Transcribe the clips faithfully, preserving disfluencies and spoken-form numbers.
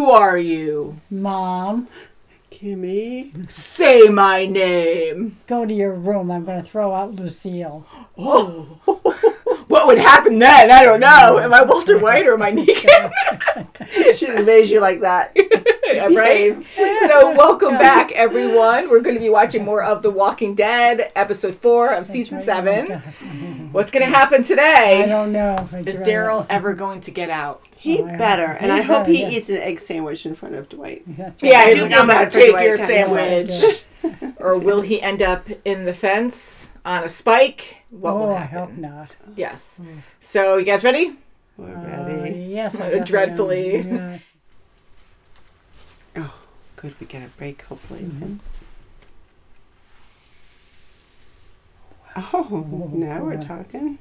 Who are you? Mom. Kimmy. Say my name. Go to your room. I'm going to throw out Lucille. Oh. What would happen then? I don't know. Am I Walter White or am I Negan? She shouldn't raise you like that. Right? So welcome back, everyone. We're going to be watching more of The Walking Dead, episode four of season right, seven. What's going to happen today? I don't know. I Is Daryl ever going to get out? He oh, better. And he I hope better, he yes. eats an egg sandwich in front of Dwight. That's right. Yeah, I do I'm going to take your sandwich. Or will he end up in the fence on a spike? What oh, will happen? I hope not. Yes. Mm. So you guys ready? We're ready. Uh, yes, I guess dreadfully. I am. Yeah. Oh, good. We get a break, hopefully. Mm-hmm. Oh, oh, now we're talking.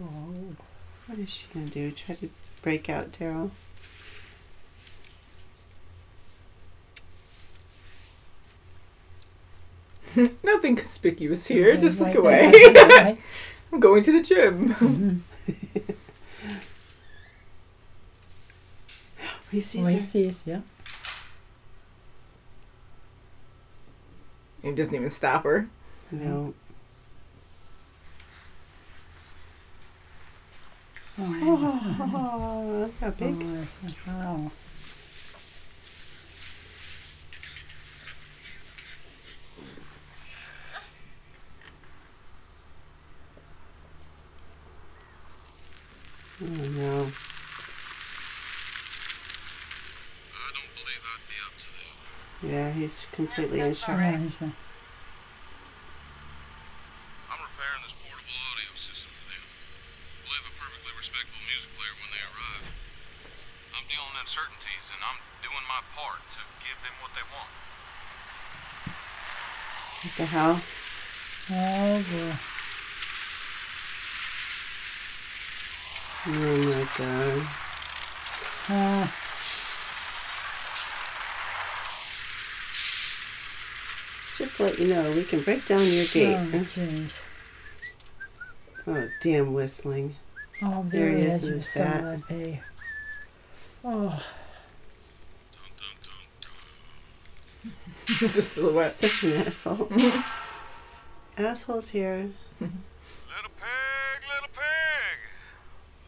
Oh. What is she going to do? Try to break out Daryl. Nothing conspicuous here. Okay, just look away. Right? I'm going to the gym. Mm-hmm. He sees, oh, he sees yeah. He doesn't even stop her. No. Oh, oh, oh look how big. Oh, wow. Oh, no. Yeah, he's completely in shock. Right. I'm repairing this portable audio system for them. We'll have a perfectly respectable music player when they arrive. I'm dealing with uncertainties, and I'm doing my part to give them what they want. What the hell? Oh, boy. Oh, my God. Uh. Just to let you know, we can break down your gate. Oh, jeez. Oh, damn whistling. Oh, there, there he is. With that. Hey. Oh. It's a silhouette. Such an asshole. Asshole's here. Little pig, little pig.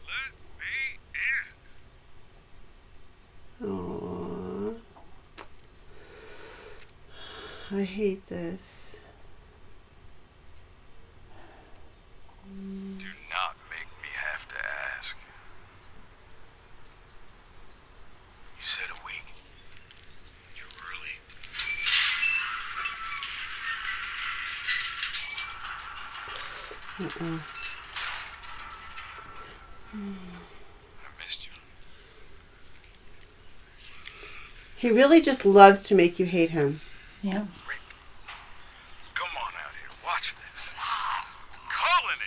Let me in. Oh. I hate this. Do not make me have to ask. You said a week. You're early. Uh-uh. I missed you. He really just loves to make you hate him. Yeah. Rick, come on out here. Watch this. I'm calling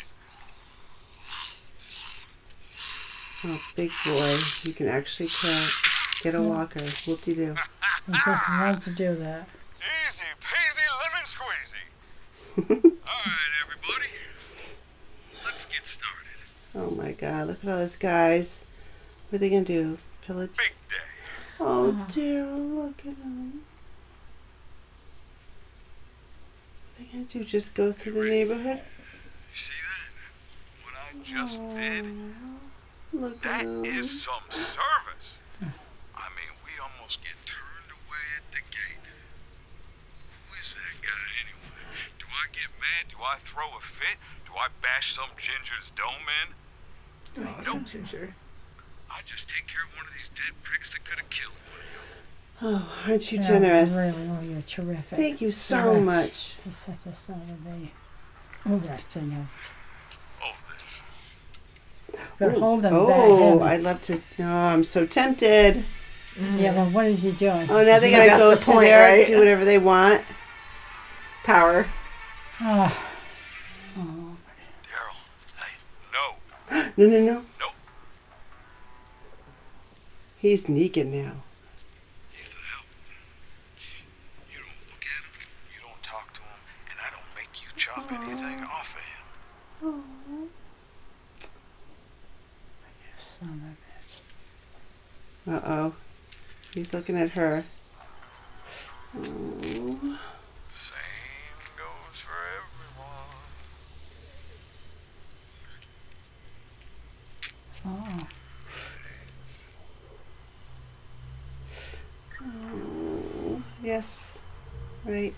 it. Oh, big boy. You can actually count. Get a walker. Whoop-de-doo. He just loves to do that. Easy peasy lemon squeezy. All right, everybody. Let's get started. Oh, my God. Look at all those guys. What are they going to do? Pillage? Big day. Oh, uh-huh. Dear. Look at them. Can't you just go through the neighborhood? You see that? What I just Aww. did? Look at that him. Is some service. I mean, we almost get turned away at the gate. Who is that guy anyway? Do I get mad? Do I throw a fit? Do I bash some ginger's dome in? Oh, no, nope. Ginger. I just take care of one of these dead pricks that could have killed one of you. Oh, aren't you yeah, generous? Really, oh, you're terrific. Thank you so Gosh. much. He's such a son of a... Oh, that's a note. But hold him oh, back. Oh, I'd love to... Oh, I'm so tempted. Mm. Yeah, but what is he doing? Oh, now they gotta go the point, there, right? Do whatever they want. Power. Oh. Oh. Daryl, hey, no. No, no, no. No. He's Negan now. Chop anything off of him. Oh, son of a bitch. Uh oh. He's looking at her. Oh. Same goes for everyone. Oh. Oh. Yes. Right.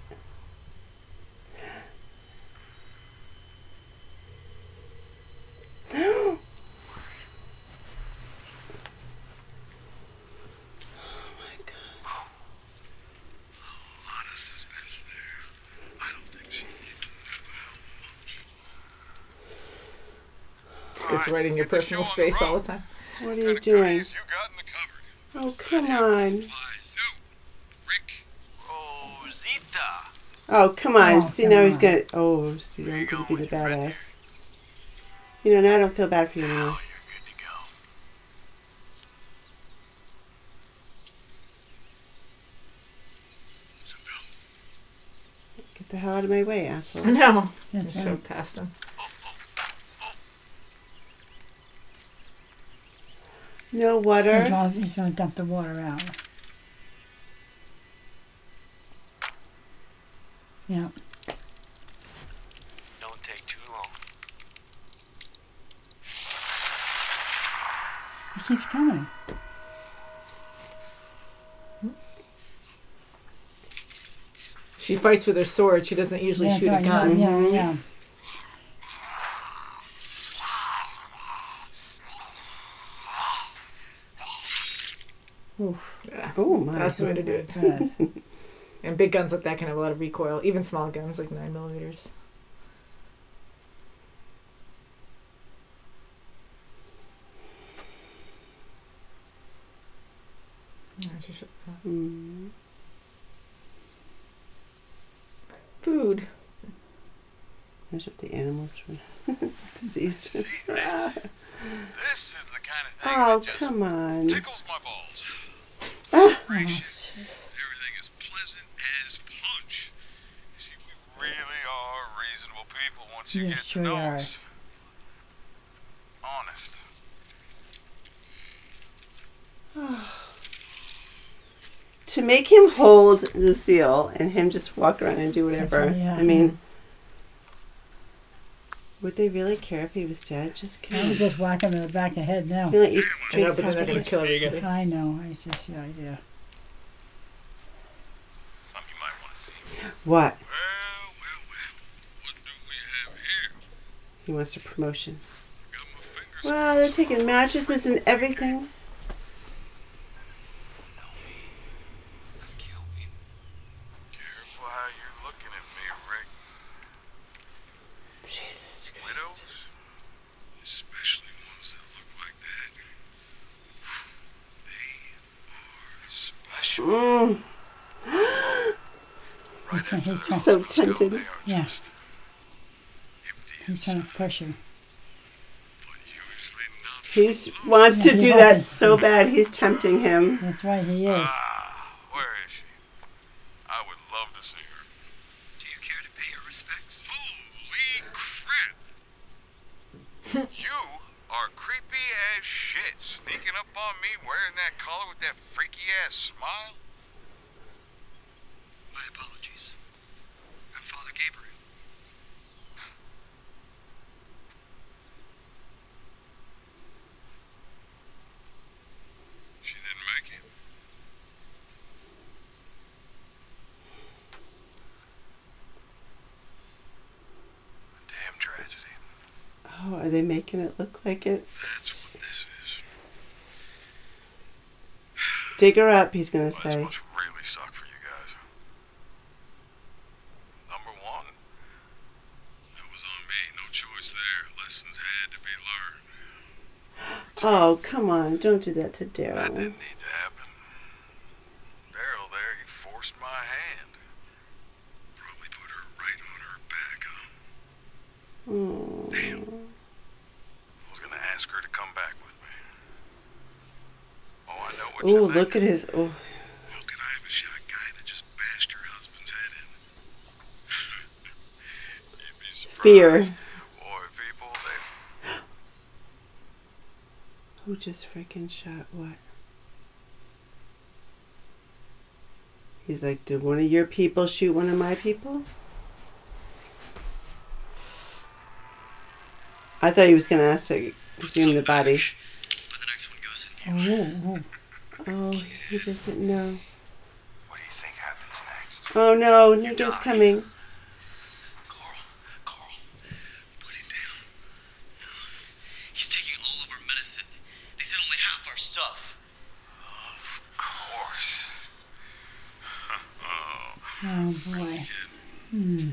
It's right in your personal space all the time. What are you doing? Oh, come on. Oh, come on. See, now he's gonna. Oh, see, I'm gonna be the badass. You know, now I don't feel bad for you anymore. Get the hell out of my way, asshole. No, I'm just so past him. No water. He's going to dump the water out. Yeah. Don't take too long. It keeps coming. She fights with her sword. She doesn't usually yeah, shoot right. a gun. Yeah, yeah. yeah. Yeah. Oh my! That's the way to do it. Yes. And big guns like that can have a lot of recoil. Even small guns like nine millimeters. Mm. Food. Measure if the animals were diseased. See, this, this is the kind of thing oh, that just come on. Tickles my balls. Oh, gracious. Everything is pleasant as punch. You see, we really are reasonable people once you yeah, get sure to know us. Honest. Oh. To make him hold the seal and him just walk around and do whatever. Right, yeah. I mean, would they really care if he was dead? Just kill him. Just whack him in the back of the head now. I feel like you know, but they're not going to kill him again. I know. It's just the idea. Something you might want to see. What? Well, well, well. What do we have here? He wants a promotion. Got my fingers. Wow, they're taking mattresses and everything. I'm so tempted. Yeah. He's trying to pressure. He wants yeah, to do that it. so bad. He's tempting him. That's right, he is. Ah, where is she? I would love to see her. Do you care to pay your respects? Holy crap! You are creepy as shit, sneaking up on me, wearing that collar with that freaky ass smile. My apologies. I'm Father Gabriel. She didn't make it. A damn tragedy. Oh, are they making it look like it? That's what this is. Dig her up, he's going to well, say. Oh, come on. Don't do that to Daryl. That didn't need to happen. Daryl there, he forced my hand. Probably put her right on her back, huh? Mm. Damn. I was going to ask her to come back with me. Oh, I know what you're thinking. Ooh, look at his... Oh. How could I have a shot guy that just bashed her husband's head in? You'd be surprised. Fear. Who just freaking shot what? He's like, did one of your people shoot one of my people? I thought he was going to ask to exhume the body. Oh, oh, he doesn't know. What do you think happens next? Oh no, Negan's coming. Carl, Carl, put it down. He's taking all of our medicine. They said only half our stuff. Of course. Oh boy. Hmm.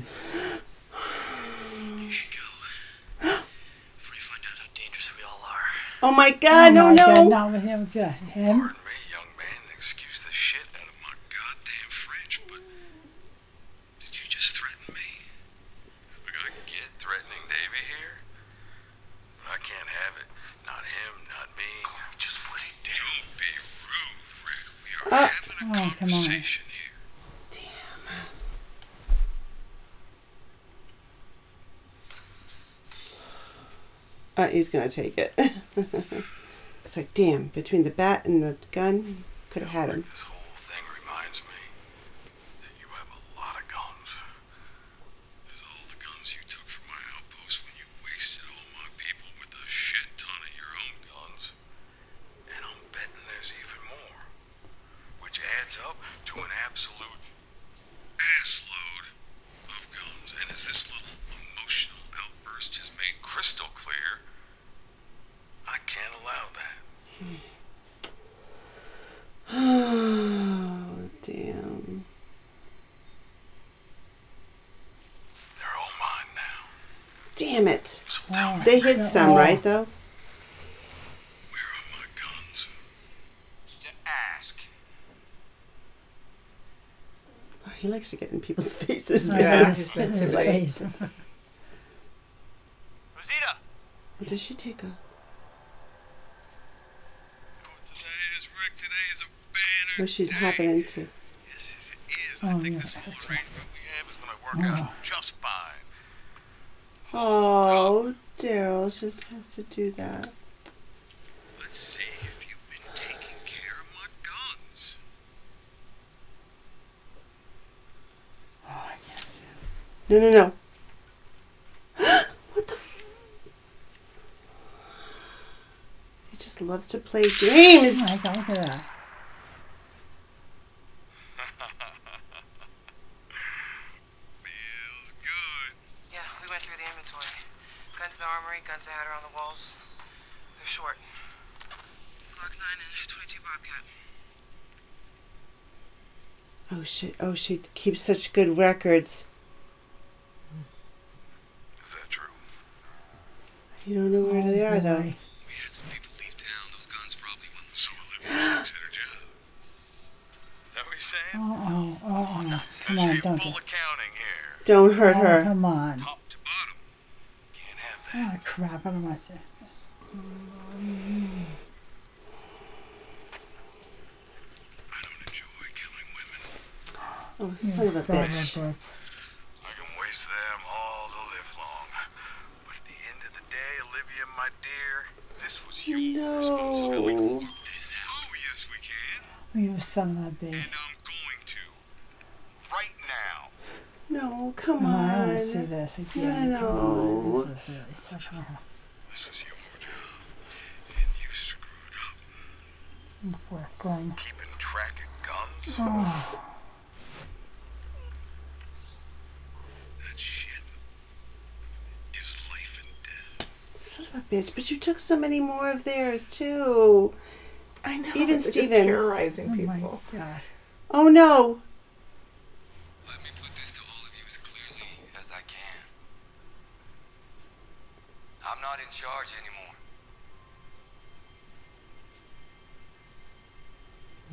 Oh my God! Oh my no, God, no! Not with him. Good. Him. Pardon me, young man. Excuse the shit out of my goddamn French, but did you just threaten me? We gotta get threatening, Davy here. I can't have it. Not him. Not me. Carl, just put it down. Don't be rude, Rick. We are oh. having a oh, conversation here. Damn. Uh, he's gonna take it. It's like, damn, between the bat and the gun, could have had him. This whole thing reminds me that you have a lot of guns. There's all the guns you took from my outpost when you wasted all my people with a shit ton of your own guns. And I'm betting there's even more, which adds up to an absolute assload of guns. And as this little emotional outburst has made crystal clear, I can't allow that. Hmm. Oh, damn. They're all mine now. Damn it. Wow. They hid some, right, though? Where are my guns? Just to ask. Oh, he likes to get in people's faces. Yeah, he's in his face. Rosita! What does she take off? What should happen into? Yes, it is. Oh, I think yeah. this little arrangement we have is going to work oh. out just fine. Oh, Daryl just has to do that. Let's see if you've been taking care of my guns. Oh, yes. No, no, no. What the f... He just loves to play games. Oh, my God, look at that. Oh, she, oh, she keeps such good records. Is that true? You don't know where oh, they are, boy. though. We had some people leave town. Those guns probably went. So Olivia took her job. Is that what you're saying? Oh, oh, oh, oh no. Come on, don't. Full accounting here. Don't hurt oh, her. Come on. Top to bottom. Can't have that. Oh, crap. I'm not saying. Oh, son of a bitch. I can waste them all the live long. But at the end of the day, Olivia, my dear, this was your no. responsibility. We can work this out. Oh, yes, we can. Oh, you son of a bitch. And I'm going to. Right now. No, come oh, on. I don't see this again. No, no. This was really so hard. This was your job. And you screwed up. Oh, poor gun. Keeping track of guns. Oh. Bitch, but you took so many more of theirs too. I know. Even Steven. Just terrorizing people. Oh my God. Oh no. Let me put this to all of you as clearly as I can. I'm not in charge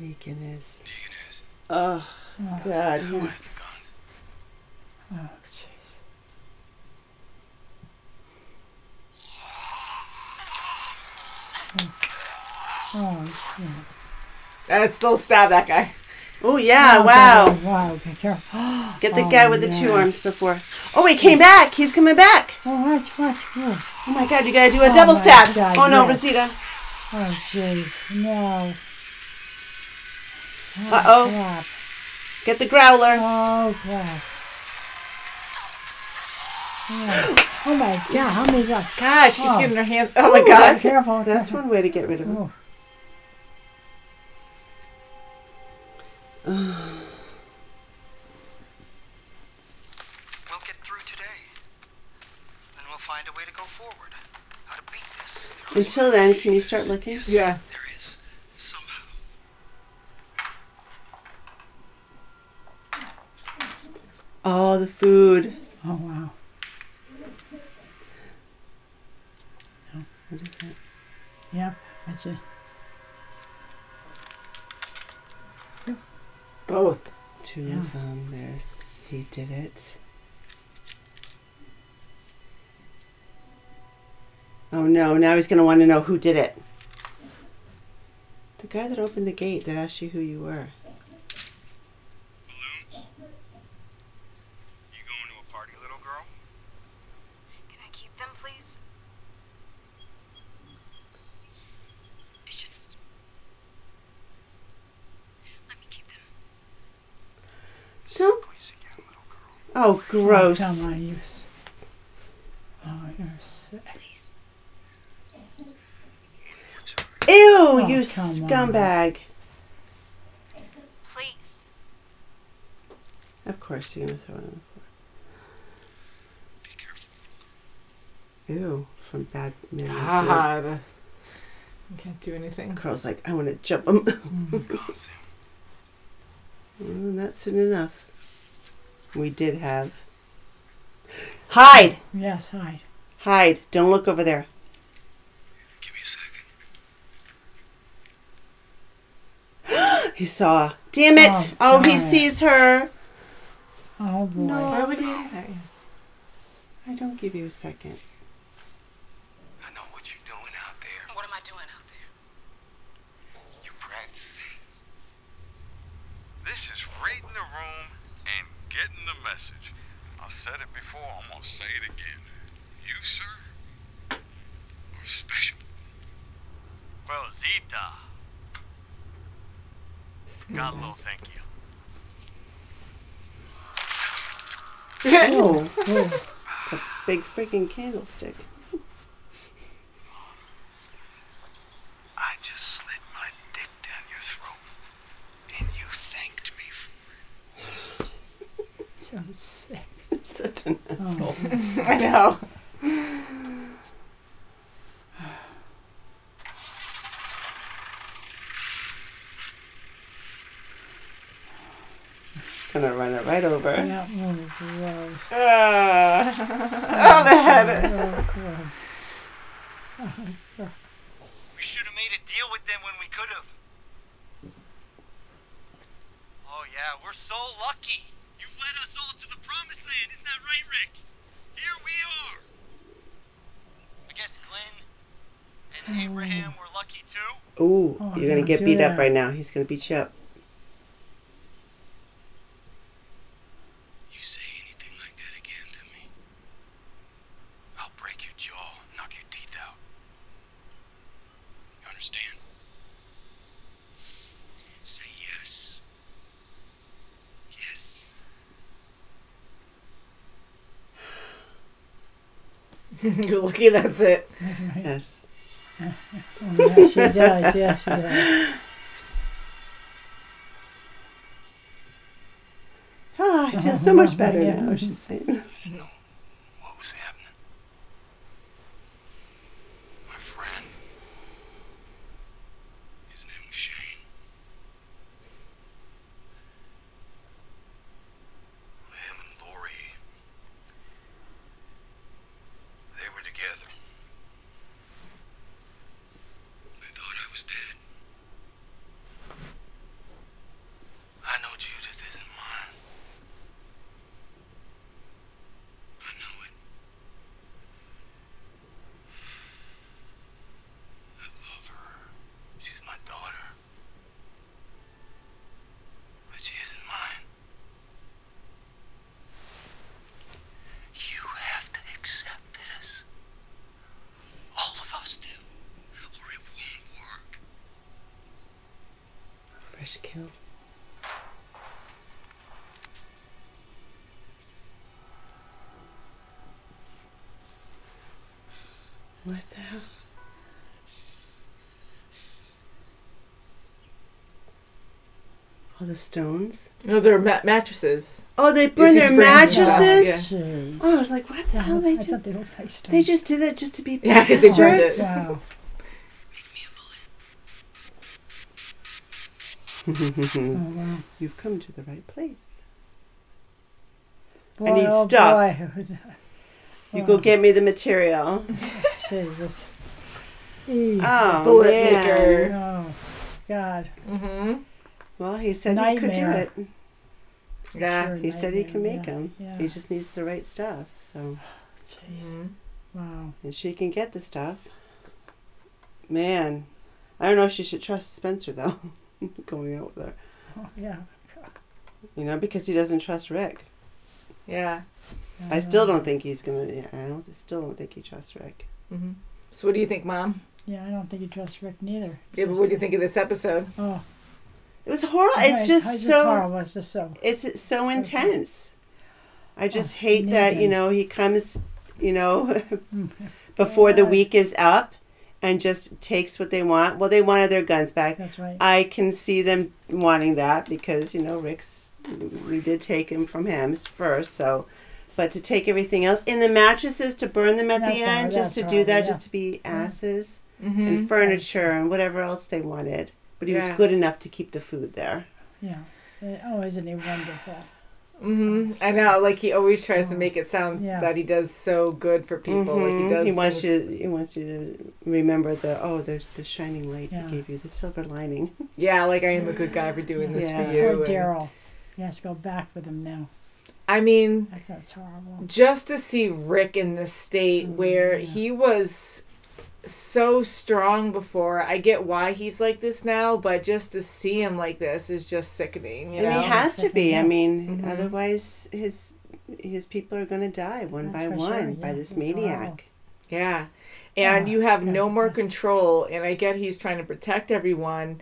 anymore. Negan is. Negan is. Oh, oh God. Who has the guns? Oh jeez. Oh, yeah. That's still stab that guy. Oh yeah! Oh, wow! God. Wow! Be careful. Get the oh, guy with the God. two arms before. Oh, he came back. He's coming back. Oh, watch, watch, watch. Oh my God! You gotta do a oh, double stab. God, oh no, yes. Rosita. Oh jeez, no. Oh, uh oh. God. Get the growler. Oh, yeah. Yeah. Oh my god, yeah, how many are? God, she's oh. getting her hand. Oh my Ooh, god. That's, terrible. that's one way to get rid of him. Oh. We'll get through today. Then we'll find a way to go forward. How to beat this. Until then, can you start looking? Yes. Yeah. There is. Somehow. Oh, the food. Oh, wow. What is that? Yep, that's it. Yep. Both. Two yeah. of them. There's, he did it. Oh no, now he's going to want to know who did it. The guy that opened the gate that asked you who you were. Balloons? You going to a party, little girl? Can I keep them, please? Don't. Oh, gross. Oh, my use. Oh, you're sick. Ew, oh, you scumbag. On. Please. Of course, you're going to throw it on the floor. Be careful. Ew, from bad men. God. Food. You can't do anything. Carl's like, I want to jump him. Mm. Well, not soon enough. We did have. Hide! Yes, hide. Hide. Don't look over there. Give me a second. He saw. Damn it! Oh, oh he sees her. Oh, boy. No, why would he say that? I don't give you a second. I know what you're doing out there. What am I doing out there? You're practicing. This is reading the room and getting the message. I said it before, I'm gonna say it again. You, sir, are special. Rosita. Scott low, thank you. Oh, oh. A big freaking candlestick. I'm sick. I'm such an oh, asshole. I know. Gonna run it right over. Yeah, oh, gross. Uh, on the head. We should have made a deal with them when we could have. Oh yeah, we're so lucky. You've led us all to the promised land, isn't that right, Rick? Here we are. I guess Glenn and Abraham were lucky too. Ooh, oh, you're gonna get beat that. up right now. He's gonna beat you up. You say anything like that again to me, I'll break your jaw, knock your teeth out. You understand? You're lucky that's it. That's right. Yes. Oh, yeah, she does. Yeah, she does. Ah, I feel uh, so much better yeah. now, she's saying. I didn't know what was happening. My friend, his name was Shane. Him and Lori. Together. They thought I was dead. I know Judith isn't mine. I know it. I love her. She's my daughter. But she isn't mine. You have to accept this. All of us do, or it won't work. Fresh kill. What the hell? All the stones? No, they're ma mattresses. Oh, they burn their mattresses? Yeah. Yeah. Oh, I was like, what the hell? They, I just, thought they, don't take stones. They just did it just to be yeah, because they burned it. Wow. Oh, wow. You've come to the right place. Boy, I need oh stuff. Boy. You oh. go get me the material. Jesus. Ew. Oh, bullet man. Maker. Oh, God. Mm-hmm. Well, he said nightmare. He could do it. Yeah. Sure, he said he can make yeah. them. Yeah. He just needs the right stuff. So. Jeez. Mm-hmm. Wow. And she can get the stuff. Man. I don't know if she should trust Spencer, though, going out with her. Oh, yeah. You know, because he doesn't trust Rick. Yeah. I, I still don't think he's going to... Yeah, I, don't, I still don't think he trusts Rick. Mm-hmm. So what do you think, Mom? Yeah, I don't think he trusts Rick neither. Yeah, but what do you think of this episode? Oh. It was horrible. It's just I, I just so... Horrible. It's just so... It's, it's so, so intense. Fun. I just oh, hate Negan. That, you know, he comes, you know, before yeah. the week is up and just takes what they want. Well, they wanted their guns back. That's right. I can see them wanting that because, you know, Rick's... We did take him from him first, so... But to take everything else in the mattresses, to burn them at that's the end, right, just to right, do that, yeah. just to be asses mm-hmm. and furniture and whatever else they wanted. But he yeah. was good enough to keep the food there. Yeah. Oh, isn't he wonderful? Mm-hmm. I know. Like he always tries oh. to make it sound yeah. that he does so good for people. Mm-hmm. Like he does. He wants things. you. He wants you to remember the oh, the the shining light yeah. he gave you, the silver lining. Yeah, like I am a good guy for doing yeah. this yeah. for you. Poor Daryl. He has to go back with him now. I mean, that's horrible. Just to see Rick in this state mm, where yeah. he was so strong before, I get why he's like this now, but just to see him like this is just sickening. You and know? He has to be. I mean, mm-hmm. otherwise his his people are going to die one that's by one sure. by yeah, this maniac. Horrible. Yeah. And yeah, you have yeah, no more control, and I get he's trying to protect everyone.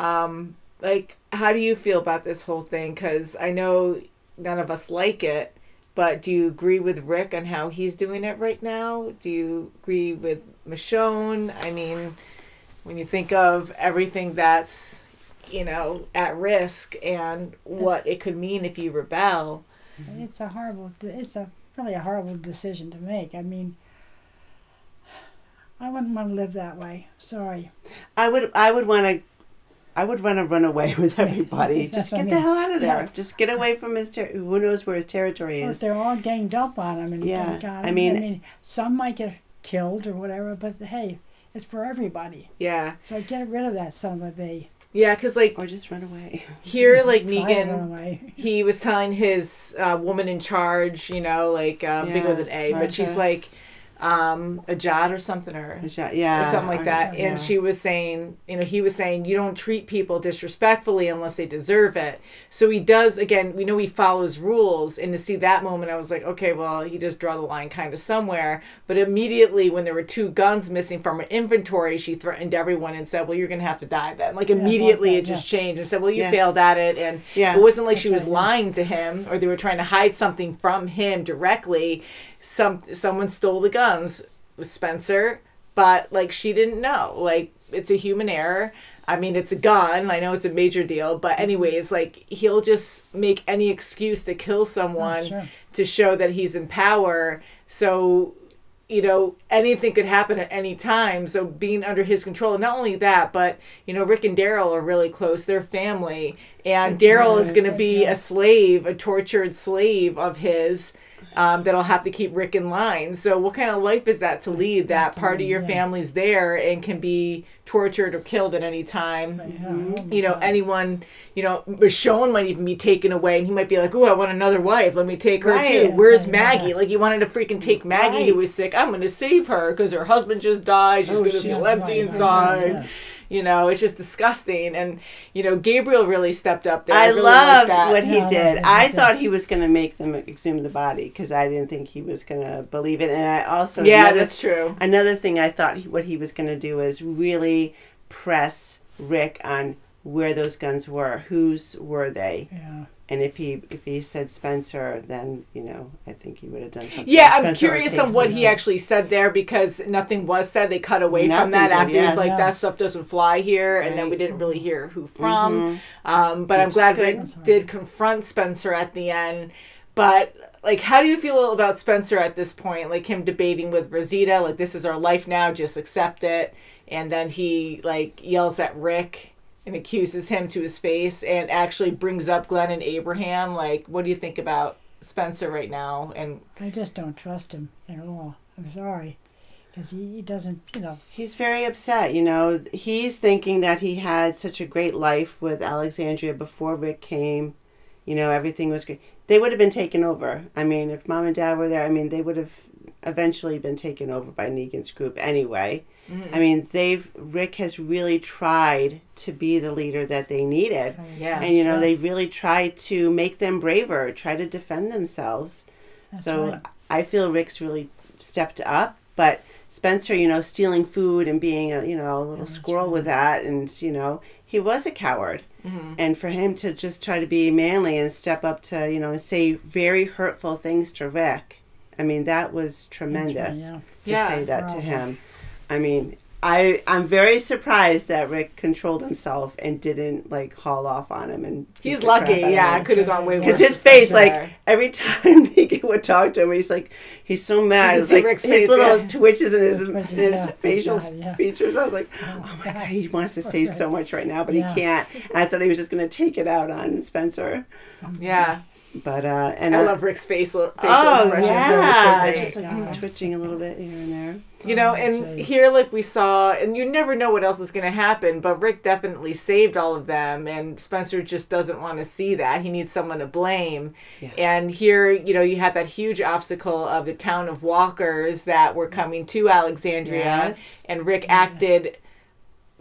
Um, like, how do you feel about this whole thing? Because I know... None of us like it, but do you agree with Rick on how he's doing it right now? Do you agree with Michonne? I mean, when you think of everything that's, you know, at risk and what it's, it could mean if you rebel. It's a horrible, it's a really a horrible decision to make. I mean, I wouldn't want to live that way. Sorry. I would, I would want to I would want to run away with everybody. That's just get I mean. the hell out of there. Yeah. Just get away from his ter who knows where his territory is. Well, they're all ganged up on him. And yeah. God, I, mean, I mean, some might get killed or whatever, but hey, it's for everybody. Yeah. So get rid of that son of a bee. Yeah, because like... Or just run away. Here, like Negan, he was telling his uh, woman in charge, you know, like uh, yeah, bigger than A, Martha. But she's like... Um, a jot or something or, jot, yeah, or something like or, that. Yeah. And she was saying, you know, he was saying, you don't treat people disrespectfully unless they deserve it. So he does, again, we know he follows rules. And to see that moment, I was like, okay, well, he does draw the line kind of somewhere. But immediately when there were two guns missing from her inventory, she threatened everyone and said, well, you're going to have to die then. Like yeah, immediately that, it just yeah. changed and said, well, you yes. failed at it. And yeah. it wasn't like okay, she was yeah. lying to him or they were trying to hide something from him directly. Some someone stole the guns with Spencer, but like she didn't know. Like it's a human error. I mean, it's a gun. I know it's a major deal, but anyways, like he'll just make any excuse to kill someone oh, sure. to show that he's in power. So, you know, anything could happen at any time. So being under his control, and not only that, but you know, Rick and Daryl are really close. They're family, and Daryl is going to be a slave, a tortured slave of his. Um, that'll have to keep Rick in line. So what kind of life is that to lead that part of your yeah. family's there and can be tortured or killed at any time? Mm-hmm. You know, anyone, you know, Michonne might even be taken away and he might be like, oh, I want another wife. Let me take her right. too. Where's Maggie? Yeah. Like he wanted to freaking take Maggie right. who was sick. I'm going to save her because her husband just died. She's oh, going to feel empty inside. You know, it's just disgusting. And, you know, Gabriel really stepped up there. I, I really loved that. what he yeah, did. I, I thought he was going to make them exhume the body because I didn't think he was going to believe it. And I also... Yeah, another, that's true. Another thing I thought he, what he was going to do is really press Rick on where those guns were, whose were they? Yeah. And if he if he said Spencer, then, you know, I think he would have done something. Yeah, I'm curious on what he actually said there, because nothing was said. They cut away from that after he was like, that stuff doesn't fly here. And then we didn't really hear who from. Mm-hmm. um, but I'm glad we did confront Spencer at the end. But, like, how do you feel about Spencer at this point? Like, him debating with Rosita, like, this is our life now, just accept it. And then he, like, yells at Rick and accuses him to his face, and actually brings up Glenn and Abraham. Like, what do you think about Spencer right now? And I just don't trust him at all. I'm sorry. Because he doesn't, you know. He's very upset, you know. He's thinking that he had such a great life with Alexandria before Rick came. You know, everything was great. They would have been taken over. I mean, if Mom and Dad were there, I mean, they would have eventually been taken over by Negan's group anyway. Mm-hmm. I mean, they've Rick has really tried to be the leader that they needed. Yeah, and, you know, right. they really tried to make them braver, try to defend themselves. That's so right. I feel Rick's really stepped up. But Spencer, you know, stealing food and being, a, you know, a little yeah, squirrel right. with that. And, you know, he was a coward. Mm-hmm. And for him to just try to be manly and step up to, you know, and say very hurtful things to Rick. I mean, that was tremendous yeah. to yeah, say that probably. to him. I mean, I, I'm very surprised that Rick controlled himself and didn't, like, haul off on him. And he's lucky, yeah. It could have gone way worse. Because his face, like, every time Negan would talk to him, he's, like, he's so mad. It's like his little twitches and his, his facial features. I was like, oh, my God, he wants to say so much right now, but he can't. And I thought he was just going to take it out on Spencer. Yeah. But, uh, and I uh, love Rick's face, facial oh, expressions. Yeah. Just like yeah. twitching a little bit here and there. You know, oh, and geez. here, like we saw, and you never know what else is going to happen, but Rick definitely saved all of them, and Spencer just doesn't want to see that. He needs someone to blame. Yeah. And here, you know, you have that huge obstacle of the town of walkers that were coming to Alexandria, yes. and Rick acted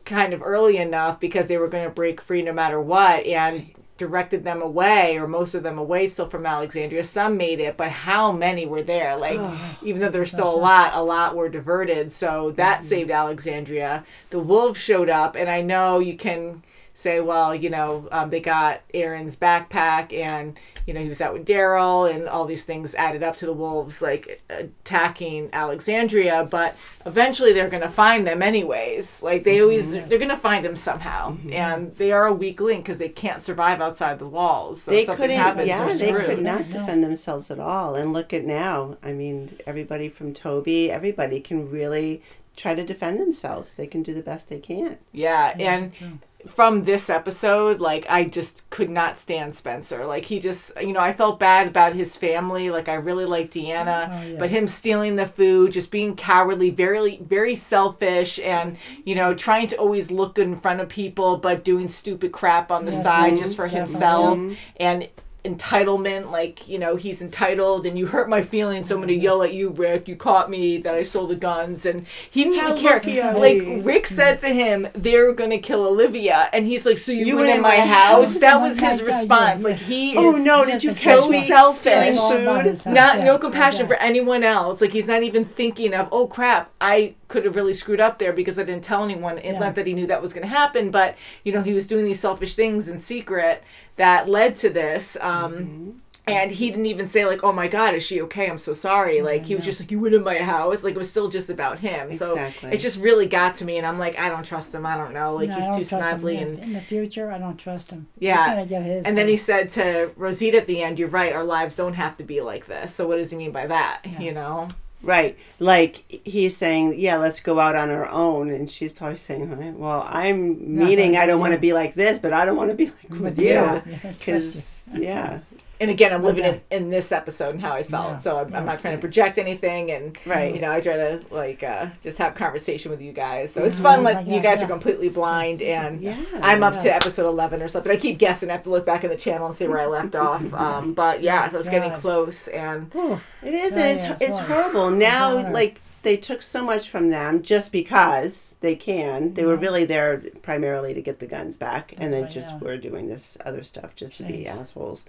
kind of early enough because they were going to break free no matter what, and... Right. directed them away, or most of them away still from Alexandria. Some made it, but how many were there? Like, oh, even though there's still a lot, a lot were diverted. So that mm-hmm. saved Alexandria. The wolves showed up, and I know you can say, well, you know, um, they got Aaron's backpack, and, you know, he was out with Daryl, and all these things added up to the wolves, like, attacking Alexandria, but eventually they're going to find them anyways. Like, they always, mm-hmm. they're going to find them somehow, mm-hmm. and they are a weak link because they can't survive outside the walls. So they something couldn't, happens, yeah, they screwed. could not defend themselves at all, and look at now. I mean, everybody from Toby, everybody can really try to defend themselves. They can do the best they can. Yeah, yeah. and... Yeah. From this episode, like, I just could not stand Spencer. Like, he just, you know, I felt bad about his family. Like, I really liked Deanna, oh, yeah. but him stealing the food, just being cowardly, very, very selfish, and, you know, trying to always look good in front of people, but doing stupid crap on the yes, side just for definitely. himself. And entitlement, like, you know, he's entitled, and you hurt my feelings, so I'm gonna yell at you, Rick, you caught me, that I stole the guns, and he didn't care. Like, Rick said to him, they're gonna kill Olivia, and he's like, so you, you went in my house? house? That was his response. Like, he is oh no, did you so selfish. Not no compassion for anyone else. Like, he's not even thinking of, oh crap, I could have really screwed up there because I didn't tell anyone, and yeah. not that he knew that was going to happen, but, you know, he was doing these selfish things in secret that led to this. Um, mm-hmm. And he didn't even say, like, oh, my God, is she okay? I'm so sorry. Like, yeah, he was yeah. just like, you went in my house. Like, it was still just about him. Exactly. So it just really got to me, and I'm like, I don't trust him. I don't know. Like, no, he's too snivelly. And in the future, I don't trust him. Yeah. He's gonna get his and thing. Then he said to Rosita at the end, you're right, our lives don't have to be like this. So what does he mean by that, yeah. you know? Right. Like, he's saying, yeah, let's go out on our own. And she's probably saying, well, I'm no, meaning no, I don't no. want to be like this, but I don't want to be like with yeah. you. Because, yeah. yeah. And again, I'm living okay. in, in this episode and how I felt. Yeah. So I'm, yeah. I'm not trying to project anything. And, right. you know, I try to, like, uh, just have conversation with you guys. So it's fun. Oh, like, you guys yes. are completely blind. And yeah. I'm up yeah. to episode eleven or something. I keep guessing. I have to look back in the channel and see where I left off. Um, but, yeah, so it's getting close. And oh, it is. Oh, and it's, yeah, it's, it's horrible. Now, it's like, they took so much from them just because they can. They were really there primarily to get the guns back. That's and then right, just yeah. we're doing this other stuff just Jeez. to be assholes.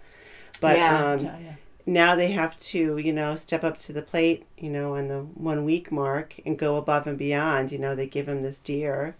But yeah. um, yeah. now they have to, you know, step up to the plate, you know, on the one week mark and go above and beyond. You know, they give him this deer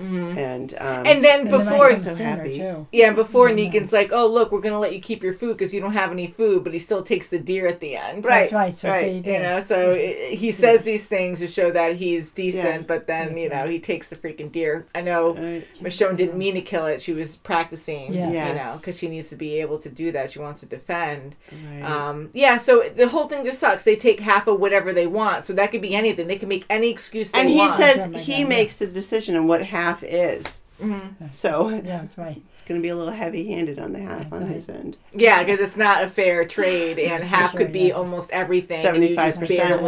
Mm-hmm. And um, and then before and then so happy. Too. Yeah, before yeah, Negan's yeah. like, oh look, we're gonna let you keep your food because you don't have any food, but he still takes the deer at the end. Right, that's right. right. So you know, so yeah. he says yeah. these things to show that he's decent, yeah. but then that's you know right. he takes the freaking deer. I know right. Michonne didn't mean to kill it; she was practicing. Yeah, yes. you know, because she needs to be able to do that. She wants to defend. Right. Um, yeah, so the whole thing just sucks. They take half of whatever they want, so that could be anything. They can make any excuse they and want. And he says oh he God, makes yeah. the decision on what happens. Half is mm-hmm. so yeah, that's right. It's going to be a little heavy-handed on the half that's on right. his end. Yeah, because it's not a fair trade, and half sure, could be yes. almost everything. Seventy-five percent.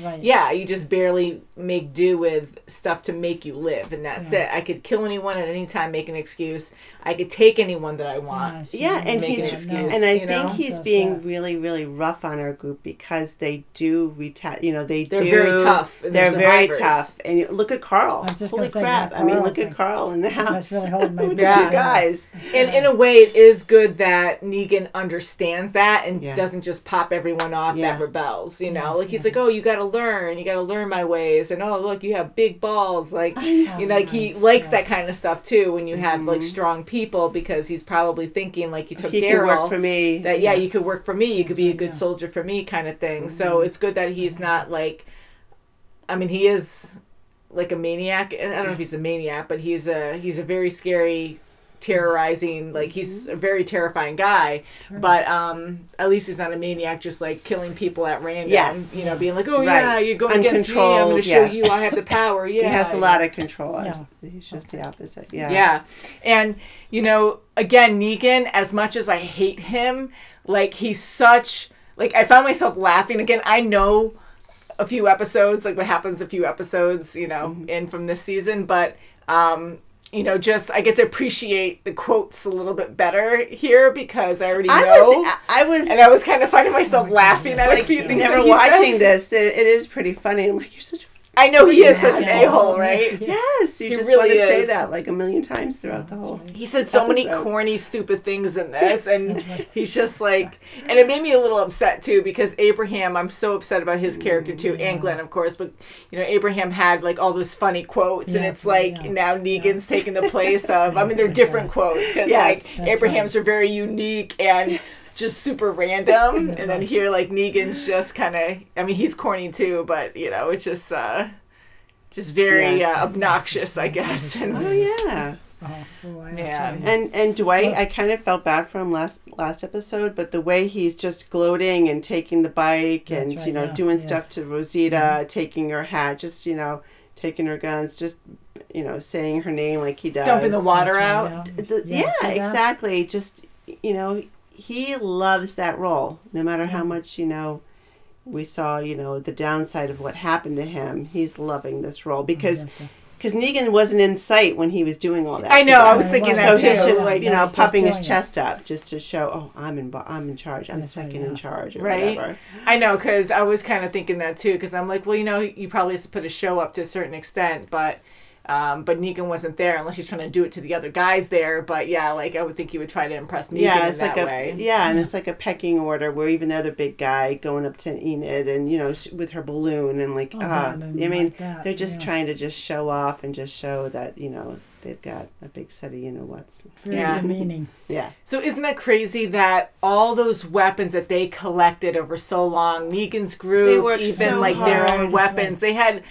Right. Yeah, you just barely make do with stuff to make you live, and that's yeah. it. I could kill anyone at any time, make an excuse. I could take anyone that I want. Yeah, yeah and he's an excuse, and I think know? he's Just being that. really, really rough on our group because they do retaliate. You know, they they're do. They're very tough. They're very tough. And look at Carl. I'm just Holy crap! I mean, look at Carl in the house. Really holding my yeah. two guys. And in a way, it is good that Negan understands that and yeah. doesn't just pop everyone off yeah. that rebels. You know, yeah. like he's yeah. like, oh, you got to learn, you got to learn my ways, and oh, look, you have big balls. Like, oh, you know, like he likes yeah. that kind of stuff too. When you have mm-hmm. like strong people, because he's probably thinking like you took he Daryl, could work for me. That yeah, yeah, you could work for me, you could be a good yeah. soldier for me, kind of thing. Mm-hmm. So it's good that he's not like, I mean, he is. Like a maniac, and I don't know if he's a maniac, but he's a he's a very scary, terrorizing. Like he's a very terrifying guy, sure. but um, at least he's not a maniac, just like killing people at random. Yes, you know, being like, oh right. yeah, you're going against me. I'm going to yes. show you I have the power. Yeah, he has a lot of control. No. He's just okay. the opposite. Yeah, yeah, and you know, again, Negan. As much as I hate him, like he's such like I found myself laughing again. I know. A few episodes, like what happens a few episodes, you know, mm-hmm. in from this season. But, um, you know, just I get to appreciate the quotes a little bit better here because I already I know. Was, I was, and I was kind of finding myself oh my laughing God. at like, a few things. Never that watching said. this, it, it is pretty funny. I'm like, you're such. a I know he is such an a-hole, right? Yes, you just want to say that like a million times throughout the whole. He said so many corny, stupid things in this, and he's just like, and it made me a little upset too because Abraham, I'm so upset about his character too, and Glenn, of course, but you know Abraham had like all those funny quotes, and it's like now Negan's taking the place of. I mean, they're different quotes because like Abraham's are very unique and. Just super random, and then here like Negan's just kind of. I mean, he's corny too, but you know, it's just, uh, just very yes. uh, obnoxious, I guess. And, oh yeah, oh, wow. yeah. And and Dwight, I kind of felt bad for him last last episode, but the way he's just gloating and taking the bike That's and right, you know yeah. doing yes. stuff to Rosita, yeah. taking her hat, just you know taking her guns, just. You know, saying her name like he does, dumping the water out. out. The, yeah, yeah exactly. Just you know. He loves that role, no matter how much, you know, we saw, you know, the downside of what happened to him. He's loving this role because because Negan wasn't in sight when he was doing all that. I know. I was thinking that, too. So he's just, like, you know, puffing his chest up just to show, oh, I'm in I'm in charge. I'm second in charge or whatever. I know, because I was kind of thinking that, too, because I'm like, well, you know, you probably have to put a show up to a certain extent, but... Um, but Negan wasn't there unless he's trying to do it to the other guys there. But yeah, like I would think he would try to impress Negan yeah, it's in like that a, way. Yeah, and yeah. it's like a pecking order where even the other big guy going up to Enid and, you know, sh with her balloon and like, oh, uh, God, I mean, like they're just yeah. trying to just show off and just show that, you know, they've got a big set of you know what's. Very yeah. demeaning. Yeah. So isn't that crazy that all those weapons that they collected over so long, Negan's group, they worked even so like hard. their own weapons, they had...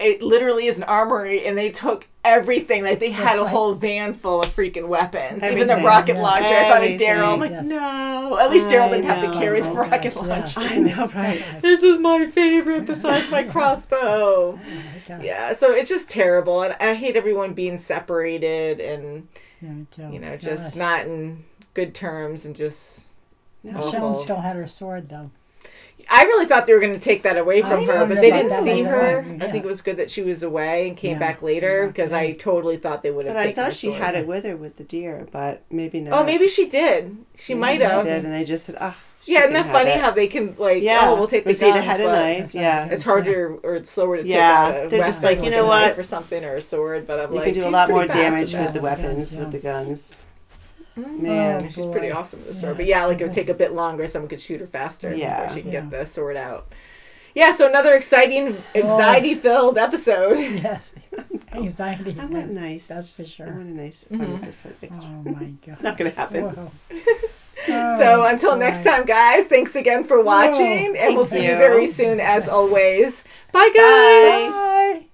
It literally is an armory, and they took everything. Like they had a whole van full of freaking weapons. Everything, Even the rocket yeah. launcher. Everything, I thought of Daryl. I'm like, yes. no. At least Daryl didn't know, have to carry the rocket gosh, launcher. Yeah. I know, right? This is my favorite besides my crossbow. Oh, my yeah, so it's just terrible, and I hate everyone being separated and yeah, you know just gosh. not in good terms and just. No, Michonne still had her sword though. I really thought they were going to take that away from her, but they didn't see her. I think it was good that she was away and came back later because I totally thought they would have taken her. But I thought she had it with her with the deer, but maybe not. Oh, maybe she did. She might have. She did, and they just said, ah. Yeah, isn't that funny how they can, like, oh, we'll take the guns. Rosita had a knife, yeah. It's harder or it's slower to take out a weapon. They're just like, you know what? Or something or a sword, but I'm like, you can do a lot more damage with the weapons, with the guns. Man, oh, she's boy. pretty awesome with the sword. Yeah, but yeah, like it would take a bit longer. Someone could shoot her faster yeah, before she can yeah. get the sword out. Yeah, so another exciting, anxiety-filled oh. episode. Yes. no. Anxiety. I want nice. That's for sure. I want a nice fun mm-hmm. with this whole picture. Oh my God. It's not going to happen. Oh, so until boy. next time, guys, thanks again for watching. Whoa. And we'll see you very soon as always. Bye, guys. Bye. Bye.